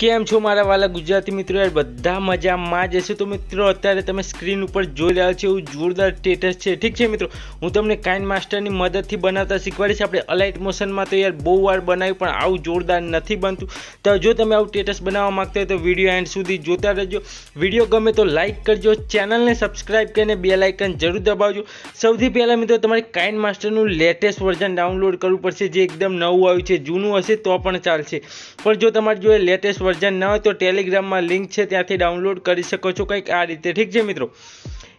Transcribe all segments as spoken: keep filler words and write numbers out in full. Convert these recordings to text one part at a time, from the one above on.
केम छो मारा वाला गुजराती मित्रों, यार बधा मजा में जैसे। तो मित्रों अत्यारे तमे स्क्रीन पर जोई रह्या छो एवुं जोरदार स्टेटस छे। ठीक है मित्रों, हूँ तमने काइनमास्टर की मदद बनाता शीखवाड़ीश। आपणे अलाइट मोशन में तो यार बहु वार बनाव्युं पण आवुं जोरदार नथी बनतुं। तो जो तमे आवुं स्टेटस बनावा मांगता हो तो विडियो एंड सुधी जोता रहेजो। विडियो गमे तो लाइक करजो, चैनल ने सब्सक्राइब करीने बेल आइकन जरूर दबावजो। सौथी पहला मित्रों तमारे काइनमास्टरनुं लेटेस्ट वर्जन डाउनलॉड करवुं पड़शे, जे एकदम नवुं आव्युं छे। जूनुं हशे तो पण चालशे, पण जो तमारे जोए लेटेस्ट वर्जन न हो तो टेलिग्राम में लिंक है, त्यांथी डाउनलॉड करी शको छो कंईक आ रीते। ठीक है मित्रों,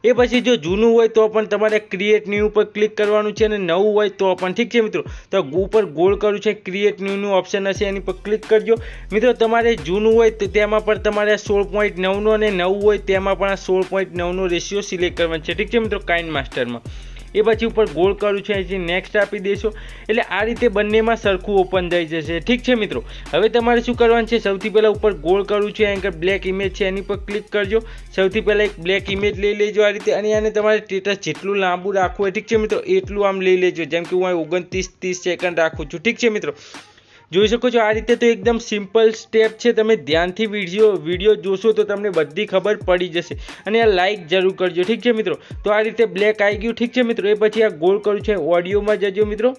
ए पछी जो जूनू हो तो पण तमारे क्रिएट न्यू पर क्लिक करवानुं छे, अने नवुं हो तो पण। ठीक है मित्रों, तो ऊपर गोल करूँ छे क्रिएट न्यू नु ऑप्शन हशे, एनी पर क्लिक करजो। मित्रों तमारे जूनू हो तो तेमां पण तमारे सोल पॉइंट नव नो, अने नवुं हो तेमां पण सोल पॉइंट नव नो रेशियो सिलेक्ट करवानो छे। ठीक है मित्रों, काइनमास्टर में ए पछी ऊपर गोल करूँ छे, नेक्स्ट आपी देशो एटले आ रीते बंने में सरखुं ओपन थई जशे। ठीक है मित्रों, हवे तमारे शुं करवानुं छे, सौथी पहला ऊपर गोल करूँ छे, एंकर ब्लेक इमेज छे एनी पर क्लिक करजो। सौथी पहला एक ब्लेक इमेज लई लेजो आ रीते, अने आने तमारे स्टेटस जेटलुं लांबू राखवुं होय। ठीक है मित्रों, एटलुं आम लई लेजो, जेम के हुं ओगणत्रीस तीस सेकंड राखुं छुं। ठीक है मित्रों, જોઈ શકો છો આ રીતે। તો એકદમ સિમ્પલ સ્ટેપ છે, તમે ધ્યાનથી વિડિયો વિડિયો જોશો તો તમને બધી ખબર પડી જશે, અને આ લાઇક જરૂર કરજો। ઠીક છે મિત્રો, તો આ રીતે બ્લેક આવી ગયું। ઠીક છે મિત્રો, એ પછી આ ગોલ કર્યું છે, ઓડિયોમાં જજો મિત્રો,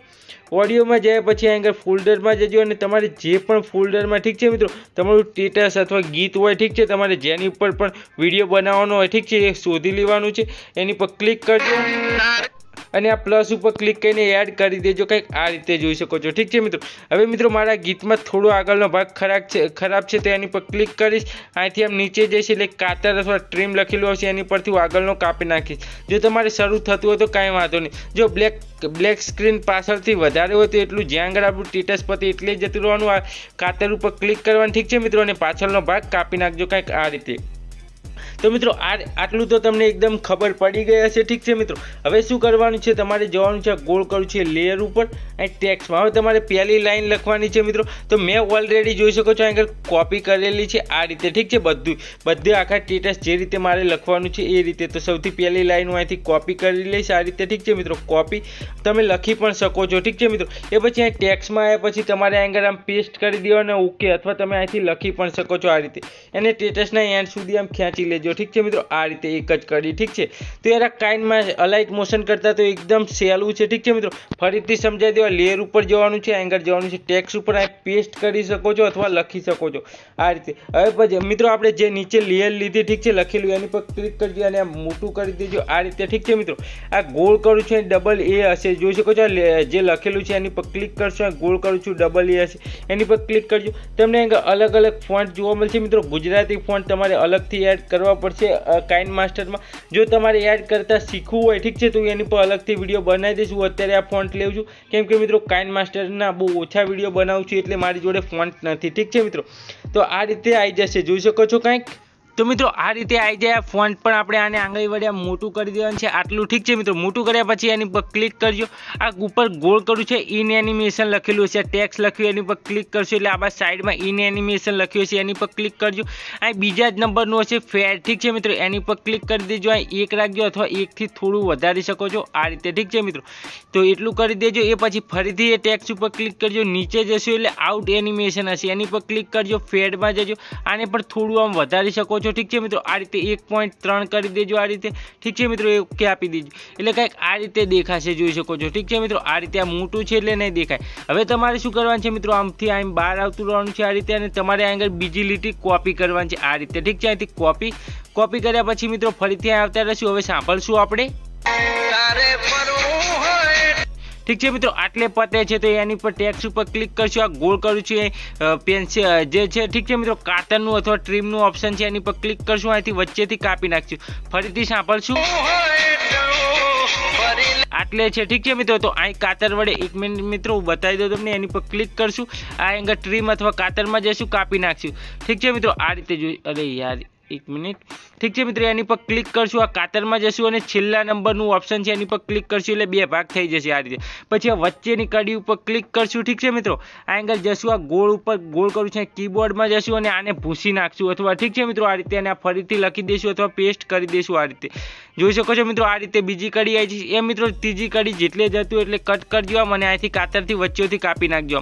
ઓડિયોમાં જયા પછી આગળ ફોલ્ડરમાં જજો, અને તમારે જે પણ ફોલ્ડરમાં ઠીક છે મિત્રો તમારું સ્ટેટસ અથવા ગીત હોય, ઠીક છે તમારે જેની ઉપર પણ વિડીયો બનાવવાનો હોય, ઠીક છે એ શોધી લેવાનું છે, એની પર ક્લિક કરજો અને આ પ્લસ ઉપર ક્લિક કરીને એડ કરી દેજો, કંઈક આ રીતે જોઈ શકો છો। ઠીક છે મિત્રો, હવે મિત્રો મારા ગીતમાં થોડો આગળનો ભાગ ખરાબ છે ખરાબ છે તો એની પર ક્લિક કરીશ, અહીંથી આમ નીચે જઈશ એટલે કાતર અથવા ટ્રીમ લખેલું આવશે, એની પરથી હું આગળનો કાપી નાખીશ। જો તમારે શરૂ થતું હોય તો કાંઈ વાંધો નહીં, જો બ્લેક બ્લેક સ્ક્રીન પાછળથી વધારે હોય તો એટલું જ્યાં આગળ આપણું સ્ટેટસ પતે એટલે જ જતું રહેવાનું, આ કાતર ઉપર ક્લિક કરવાનું। ઠીક છે મિત્રો, અને પાછળનો ભાગ કાપી નાખજો કંઈક આ રીતે। तो मित्रों आ आटलू तो तमने एकदम खबर पड़ी गई हे। ठीक है मित्रों, हवे शुं करवानुं छे, तमारे जवानुं छे गोल करूं छे लेयर उपर, अने टेक्स्ट में हवे तमारे पहली लाइन लखवानी छे मित्रों। तो मैं ऑलरेडी जोई शको छो आंगळ कॉपी करेली छे आ रीते। ठीक है, बधुं बधे आखा स्टेटस जे रीते मारे लखवानुं छे ए रीते। तो सौथी पहली लाइन हुं आंहीथी कॉपी करी लईश आ रीते। ठीक है मित्रों, कॉपी तमे लखी पण शको छो। ठीक है मित्रों, ए पछी आ टेक्स्ट में आव्या पछी तमारे आंगळ आम पेस्ट करी देवानुं ओके, अथवा तमे आंहीथी लखी पण शको छो आ रीते, अने स्टेटसना एंड सुधी आम खेंची लेजो। ठीक है मित्रों, आ रीते एक ज करी। ठीक है, तो यार काइन में अलाइट मोशन करता तो एकदम सहेलू है। ठीक है मित्रों, फरीथी समझाई देवा, लेयर पर जवानुं छे, एंगल जवानुं छे, टेक्स्ट पर आ पेस्ट करी सको छो अथवा लखी सको छो आ रीते। हवे पछी मित्रों आपणे जे नीचे लेयर लीधी ठीक है लखेलुं एनी पर क्लिक करजो, अने मोटुं करी देजो आ रीते। ठीक है मित्रों, आ गोल करूं छुं डबल ए हशे जोई शको छो, जे लखेलुं छे एनी पर क्लिक करशो, गोल करूं छुं डबल ए हशे एनी पर क्लिक करजो। तमने अलग अलग फॉन्ट जोवा मळशे मित्रों, गुजराती फॉन्ट तमारे अलगथी एड करवा पड़शे काइनमास्टर में, जो तमारे एड करता शीखवुं होय। ठीक है, तो एनी पर अलग थी विडियो बनावी दईश। हूँ अत्यारे आ फॉन्ट लेवुं छुं, केम के मित्रों काइनमास्टर ना बहु ओछा विडियो बनावुं छुं एटले मारी जोड़े फॉन्ट नथी। ठीक है मित्रों, तो आ रीते आई जशे जोई शको छो कंईक। तो मित्रों आ रीते आई जाए, आ फॉन्ट पर आपणे आने आंगळी वडे मोटुं करी देवानुं छे आटलुं। ठीक है मित्रों, मोटुं कर्या पछी एनी पर क्लिक करजो, आ ऊपर गोल करूं छे इन एनिमेशन लखेलुं हशे, टेक्स्ट लख्युं एनी पर क्लिक करशो एटले आ साइड में इन एनिमेशन लख्युं हशे एनी पर क्लिक करजो। आ बीजा ज नंबरनुं हशे फेर। ठीक है मित्रों, एनी पर क्लिक करी देजो, आ एक राखजो अथवा एक थी थोड़ुं वधारी शको छो आ रीते। ठीक है मित्रों, तो एटलुं करी देजो, ए पछी फरीथी ए टेक्स्ट उपर क्लिक करजो, नीचे जशो एटले आउट एनिमेशन हशे एनी पर क्लिक करजो, फेड में जजो, आने पर थोड़ुं आम वधारी शको छो। ठीक है मित्रों, आ रीते एक पॉइंट त्रण करी देजो आ रीते। ठीक है मित्रों, ओके आपी दीजो एटले कंईक आ रीते देखाशे जोई शको छो। ठीक है मित्रों, आ रीते आ मोटुं छे एटले नहीं देखाय। हवे तमारे शुं करवानुं छे मित्रों, आमथी आम बहार आवतुं रहेवानुं छे आ रीते, अने तमारे आंगळ बीजी લીટી कॉपी करवानी छे आ रीते। ठीक है, आंथी कॉपी कॉपी कर्या पछी मित्रों फरीथी आवता रहीशुं। हवे सांभळशुं आपणे। ठीक है मित्रों, आटले पते छे तो एनी पर टेक्स्ट पर क्लिक करशो, आ गोल करूं छे पेन्सिल जे छे। ठीक है मित्रों, कातरनु अथवा ट्रीमनु ऑप्शन छे एनी पर क्लिक करशो, आंहीथी वच्चेथी कापी नाखशो, फरीथी सांभळशो आटले छे। ठीक है मित्रों, तो अँ कातर वड़े एक मिनिट मित्रों बताई दो तमने, एनी पर क्लिक करशुं, आ एंगल ट्रीम अथवा कातर में जशुं, कापी नाखशुं। ठीक है मित्रों, आ रीते जोई अरे यार एक मिनिट। ठीक है मित्रों, एनी पर क्लिक करशो, आ कातर में जशो और छेल्ला नंबरनु ऑप्शन है एनी पर क्लिक करशो एटले बे भाग थई जशे आ रीते। पछी वच्चेनी कड़ी पर क्लिक करशो। ठीक है मित्रों, आ एंगल जशो, आ गोल पर गोल करूं छे, कीबोर्ड में जशो और आने भूसी नाखशो अथवा। ठीक है मित्रों, आ रीते आने फरीथी लखी देशो अथवा पेस्ट करी देशो आ रीते। જોઈ શકો છો મિત્રો આ રીતે બીજી કડી આવી છે એ મિત્રો ત્રીજી કડી જેટલે જતું એટલે કટ કરજો અને અહીંથી કાતરથી વચ્ચેથી કાપી નાખજો।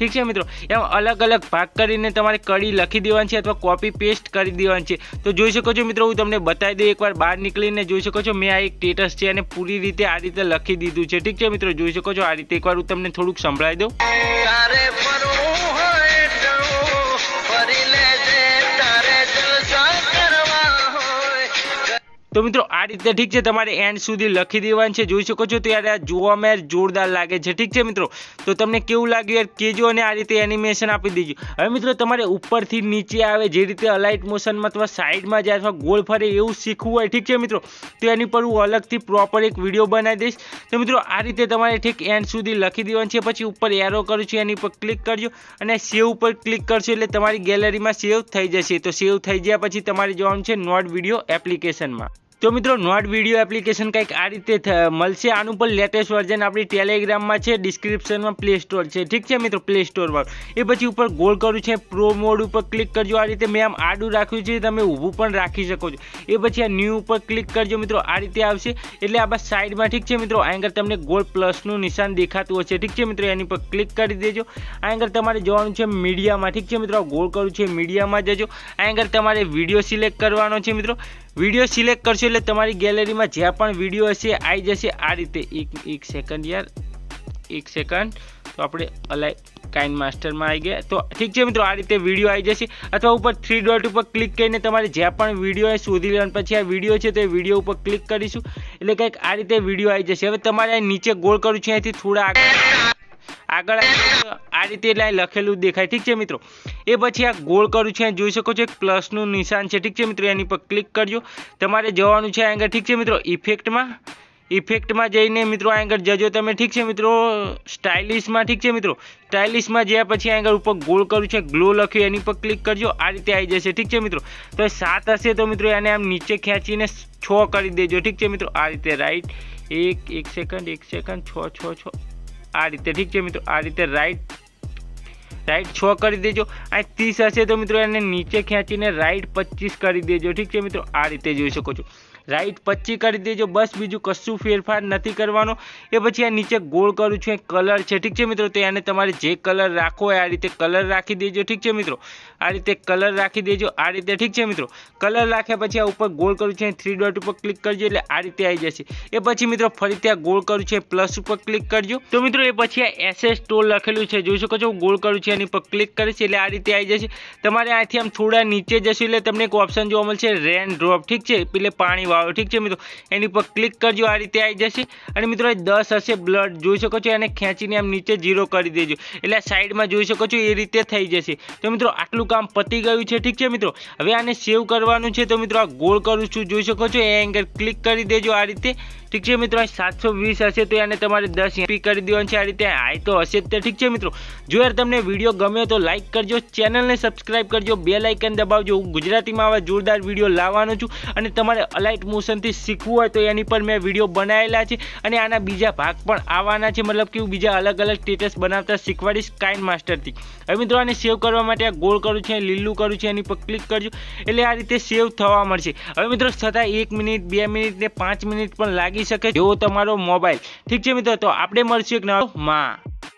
ठीक है मित्रों एम अलग अलग भाग करीने तमारे कड़ी लखी देवानी छे अथवा कॉपी पेस्ट करी देवानी छे। तो जोई शको छो मित्रों हूँ तमने बताई दऊँ एक बार बहार निकळीने जोई शको छो मैं आ एक टेटस छे अने पूरी रीते आ रीते लखी दीधुं छे। ठीक है मित्रों जोई शको छो आ रीते एक बार हूँ तमने थोड़ुंक संभळावी दऊँ। तो मित्रों आ रीते ठीक है तमारे एंड सुधी लखी देवानी छे। जोई शको छो तो यार आ जोवामां यार जोरदार लागे छे। ठीक है मित्रों तो तमने केवुं लाग्युं यार कहेजो अने आ रीते एनिमेशन आपी दीजो। हवे मित्रों तमारे उपरथी नीचे आवे जे रीते अलाइट मोशन में अथवा साइड में जाए अथवा गोल फरे एवुं शीखवुं होय। ठीक है मित्रों तो एनी पर हूँ अलगथी प्रोपर एक विडियो बनावी दईश। तो मित्रों आ रीते तमारे ठीक एंड सुधी लखी देवानी छे पछी उपर एरो करूं छुं एनी पर क्लिक करजो अने सेव पर क्लिक करशो एटले तमारी गैलरी में सेव थई जशे। तो सेव थई गया पछी तमारे जवानुं छे नोड विडियो एप्लिकेशन में। तो मित्रों नोड विडियो एप्लिकेशन कई आ रीते मळशे। आनु पर लेटेस्ट वर्जन अपनी टेलिग्राम में है, डिस्क्रिप्शन में प्ले स्टोर है। ठीक है मित्रों प्ले स्टोर पर ए पछी उपर गोल करूँ है प्रो मोड पर क्लिक करजो। आ रीते मैं आम आडू राख्यू है तमे ऊभू पण राखी शको छो। ए पछी आ न्यू पर क्लिक करजो मित्रों आ रीते आवशे एटले आ बस साइड में। ठीक है मित्रों आ अंदर तमने गोल प्लस नुं निशान देखातुं हशे। ठीक है मित्रों एनी पर क्लिक करी देजो। आ अंदर तमारे जवानुं छे मीडिया में। ठीक है मित्रों गोल करूँ है मीडिया में जजो। आ अंदर तमारे विडियो सिलेक्ट करवानो छे मित्रों। विडियो सिलेक्ट करशो એટલે તમારી ગેલેરીમાં જે પણ વિડિયો હશે આવી જશે આ રીતે। એક એક સેકન્ડ યાર એક સેકન્ડ તો આપણે અલાઈટ काइन मास्टर में आई गया। तो ठीक है मित्रों आ रीते विडियो आई जैसे अथवा ऊपर थ्री डॉट पर क्लिक करीने तमारे ज्यां पण विडियो शोधी लेवानी पछी आ विडियो छे तो विडियो पर क्लिक करीशुं एटले कंईक आ रीते विडियो आई जैसे। हवे तमारे नीचे गोल करूं छे अहींथी थोड़ा आगे आगळ आ रीते लखेलू देखाय। ठीक है मित्रों ए पछी आ गोल करूँ छे जोई शको छो एक प्लस नुं निशान छे। ठीक है मित्रों एनी पर क्लिक करजो तमारे जवानुं छे आंगळ। ठीक है मित्रों इफेक्ट में इफेक्ट में जईने मित्रों आंगळ जजो तमे। ठीक है मित्रों स्टाइलिश में। ठीक है मित्रों स्टाइलिश में ज्या पछी आंगळ ऊपर गोल करूँ छे ग्लो लख्युं एनी पर क्लिक करजो आ रीते आई जशे। ठीक है मित्रों तो सात हशे तो मित्रों एने आम नीचे खेंचीने छ करी देजो। ठीक है मित्रों आ रीते राइट एक एक सेकंड एक सेकंड छ छ छ आ रीते। ठीक है मित्रों आ रीते राइट राइट छ कर देजो। आ तीस हे तो मित्रों नीचे खेचीने राइट पच्चीस कर देजो। ठीक है मित्रों आ रीते जोई शको छो राइट पच्चीस कर देजो बस बीजू कशु फेरफार नहीं करवानो। ए पछी आ नीचे गोल करूँ छुं कलर है। ठीक है मित्रों तो एने तमारे जे कलर राखो आ रीते कलर राखी देजो। ठीक है मित्रों आ रीते कलर राखी देजो आ रीते। ठीक है मित्रों कलर राख्या पछी आ उपर गोल करूँ छुं थ्री डॉट पर क्लिक करजो एटले आ रीते आई जशे। ए पछी मित्रों फरीथी आ गोल करूँ छुं प्लस पर क्लिक करजो। तो मित्रों ए पछी आ एसएस टोल लखेलू है जोई शको छो गोल करूँ छुं एनी पर क्लिक करीश एटले आ रीते आई जशे। तमारे आथी आम थोड़ा नीचे जशो एटले तमने एक ऑप्शन जोवा मळशे रेन ड्रॉप। ठीक है पेले पाणी। ठीक है मित्रों एनी पर क्लिक करजो आ रीते आई जशे। अने मित्रों दस हशे ब्लड जोई शको छो एने खेंचीने आम नीचे जीरो करी देजो एटले साइड में जोई शको छो ए रीते थई जशे। तो मित्रों आटलुं काम पती गयुं छे। ठीक है मित्रों हवे आने सेव करवानुं छे। तो मित्रों आ गोल करूं छुं जोई शको छो ए एंगल क्लिक करी देजो आ रीते। ठीक है मित्रों सात सौ वीस हे तो याने तमारे दस एमपी करी देवानी छे आ रीते हाई तो हशे ज। ठीक है मित्रों जो यार तमने विडियो गम्यो तो लाइक करजो चेनल ने सब्सक्राइब करजो बेल आइकन दबावजो। हूँ गुजराती में आवा जोरदार विडियो लाववानो छुं अने तमारे अलाइट मोशन थी शीखवुं होय तो एनी पर मैं विडियो बनावेला छे अने आना बीजा भाग पण आववाना छे मतलब कि बीजा अलग अलग स्टेटस बनावता शीखवाडीश काइनमास्टर थी। हवे मित्रों आने सेव करवा माटे आ गोल करूं छे लीलू करूं छे एनी पर क्लिक करजो एटले आ रीते सेव थवा मळशे। हवे मित्रों छतां एक मिनिट बे मिनिट ने पांच मिनिट पण लागी सके जो तमारो मोबाइल। ठीक है मित्रों तो आपणे मळशुं एक नवा